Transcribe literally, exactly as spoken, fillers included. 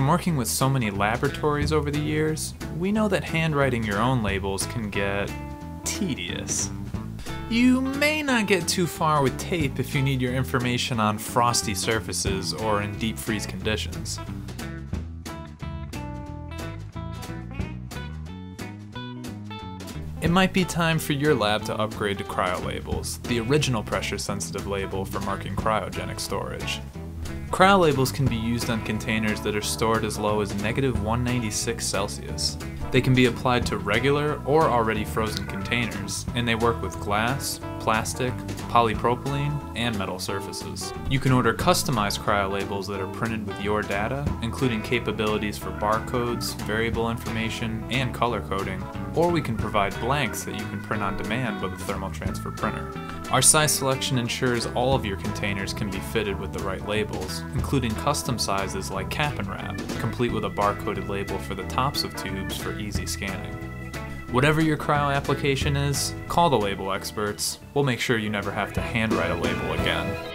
From working with so many laboratories over the years, we know that handwriting your own labels can get tedious. You may not get too far with tape if you need your information on frosty surfaces or in deep freeze conditions. It might be time for your lab to upgrade to CryoLabels, the original pressure-sensitive label for marking cryogenic storage. CryoLabels can be used on containers that are stored as low as negative one ninety-six Celsius. They can be applied to regular or already frozen containers, and they work with glass, plastic, polypropylene, and metal surfaces. You can order customized CryoLabels that are printed with your data, including capabilities for barcodes, variable information, and color coding. Or we can provide blanks that you can print on demand with a thermal transfer printer. Our size selection ensures all of your containers can be fitted with the right labels, including custom sizes like cap and wrap, complete with a barcoded label for the tops of tubes for easy scanning. Whatever your cryo application is, call the label experts. We'll make sure you never have to handwrite a label again.